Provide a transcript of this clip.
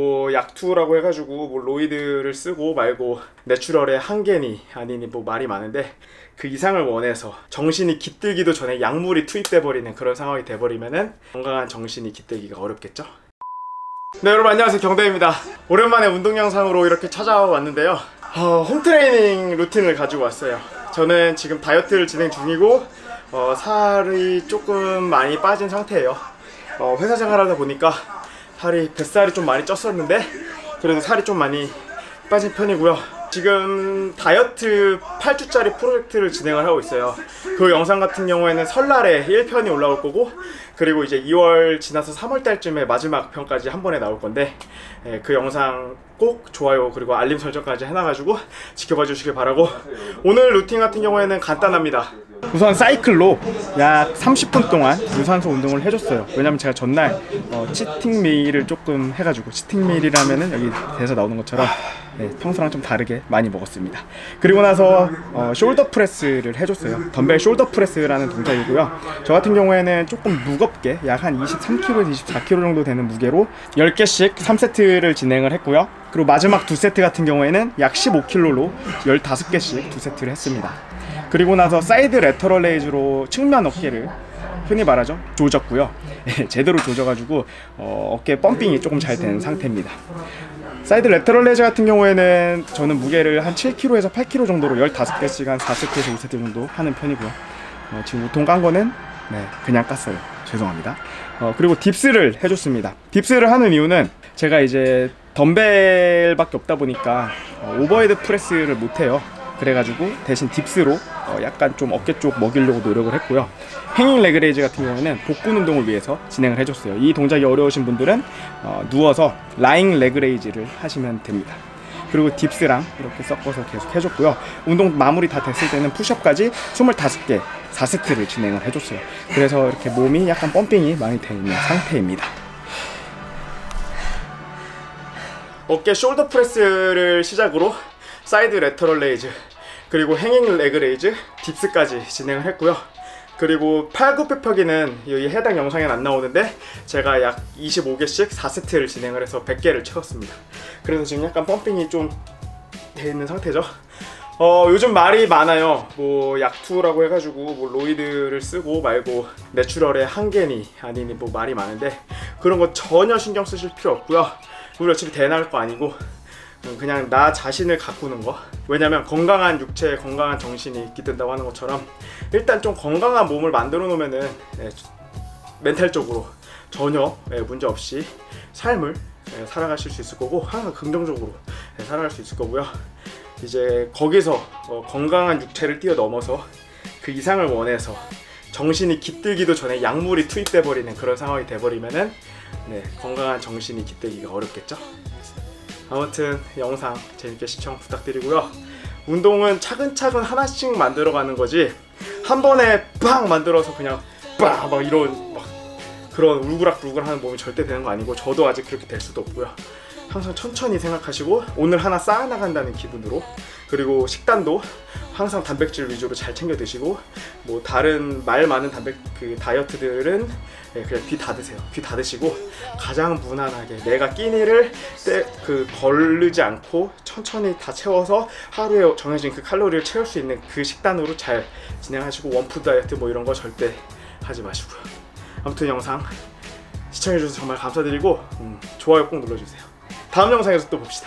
뭐 약투라고 해가지고 뭐 로이드를 쓰고 말고 내추럴의 한계니 아니니 뭐 말이 많은데 그 이상을 원해서 정신이 깃들기도 전에 약물이 투입돼 버리는 그런 상황이 돼버리면은 건강한 정신이 깃들기가 어렵겠죠. 네, 여러분 안녕하세요, 경대입니다. 오랜만에 운동 영상으로 이렇게 찾아왔는데요, 홈트레이닝 루틴을 가지고 왔어요. 저는 지금 다이어트를 진행 중이고 살이 조금 많이 빠진 상태예요. 회사 생활하다 보니까 살이, 뱃살이 좀 많이 쪘었는데 그래도 살이 좀 많이 빠진 편이고요. 지금 다이어트 8주짜리 프로젝트를 진행을 하고 있어요. 그 영상 같은 경우에는 설날에 1편이 올라올 거고, 그리고 이제 2월 지나서 3월달쯤에 마지막 편까지 한 번에 나올 건데, 그 영상 꼭 좋아요 그리고 알림 설정까지 해놔가지고 지켜봐 주시길 바라고, 오늘 루틴 같은 경우에는 간단합니다. 우선 사이클로 약 30분 동안 유산소 운동을 해줬어요. 왜냐면 제가 전날 치팅밀을 조금 해가지고, 치팅밀이라면은 여기 대에서 나오는 것처럼 평소랑 좀 다르게 많이 먹었습니다. 그리고 나서 숄더 프레스를 해줬어요. 덤벨 숄더 프레스라는 동작이고요. 저 같은 경우에는 조금 무겁게 약 한 23kg에서 24kg 정도 되는 무게로 10개씩 3세트를 진행을 했고요. 그리고 마지막 2세트 같은 경우에는 약 15kg로 15개씩 2세트를 했습니다. 그리고 나서 사이드 레터럴 레이즈로 측면 어깨를, 흔히 말하죠, 조졌고요. 제대로 조져가지고 어깨 펌핑이 조금 잘 된 상태입니다. 사이드 레터럴 레이즈 같은 경우에는 저는 무게를 한 7kg에서 8kg 정도로 15개씩 한 4세트에서 5세트 정도 하는 편이고요. 지금 우통 깐 거는 그냥 깠어요. 죄송합니다. 그리고 딥스를 해줬습니다. 딥스를 하는 이유는 제가 이제 덤벨밖에 없다 보니까 오버헤드 프레스를 못해요. 그래가지고 대신 딥스로 약간 좀 어깨 쪽 먹이려고 노력을 했고요. 행잉 레그레이즈 같은 경우에는 복근 운동을 위해서 진행을 해줬어요. 이 동작이 어려우신 분들은 누워서 라잉 레그레이즈를 하시면 됩니다. 그리고 딥스랑 이렇게 섞어서 계속 해줬고요. 운동 마무리 다 됐을 때는 푸시업까지 25개 4세트를 진행을 해줬어요. 그래서 이렇게 몸이 약간 펌핑이 많이 되어 있는 상태입니다. 어깨 숄더 프레스를 시작으로 사이드 레터럴 레이즈, 그리고 행잉 레그레이즈, 딥스까지 진행을 했고요. 그리고 팔굽혀펴기는 여기 해당 영상에는 안 나오는데 제가 약 25개씩 4세트를 진행을 해서 100개를 채웠습니다. 그래서 지금 약간 펌핑이 좀 돼 있는 상태죠. 요즘 말이 많아요. 뭐 약투라고 해가지고 뭐 로이드를 쓰고 말고 내추럴의 한계니 아니니 뭐 말이 많은데 그런 거 전혀 신경 쓰실 필요 없고요. 우리 어차피 대나갈 거 아니고 그냥 나 자신을 가꾸는 거. 왜냐면 건강한 육체에 건강한 정신이 깃든다고 하는 것처럼 일단 좀 건강한 몸을 만들어 놓으면은 멘탈적으로 전혀 문제없이 삶을 살아가실 수 있을 거고, 항상 긍정적으로 살아갈 수 있을 거고요. 이제 거기서 건강한 육체를 뛰어넘어서 그 이상을 원해서 정신이 깃들기도 전에 약물이 투입돼 버리는 그런 상황이 돼버리면은 건강한 정신이 깃들기가 어렵겠죠. 아무튼 영상 재밌게 시청 부탁드리고요. 운동은 차근차근 하나씩 만들어가는 거지 한 번에 빵 만들어서 그냥 빵 막 이런 막 그런 울그락불그락하는 몸이 절대 되는 거 아니고, 저도 아직 그렇게 될 수도 없고요. 항상 천천히 생각하시고 오늘 하나 쌓아나간다는 기분으로, 그리고 식단도 항상 단백질 위주로 잘 챙겨 드시고, 뭐 다른 말 많은 다이어트들은 그냥 귀 닫으세요. 귀 닫으시고 가장 무난하게 내가 끼니를 거르지 않고 천천히 다 채워서 하루에 정해진 그 칼로리를 채울 수 있는 그 식단으로 잘 진행하시고, 원푸드 다이어트 뭐 이런 거 절대 하지 마시고요. 아무튼 영상 시청해주셔서 정말 감사드리고 좋아요 꼭 눌러주세요. 다음 영상에서 또 봅시다.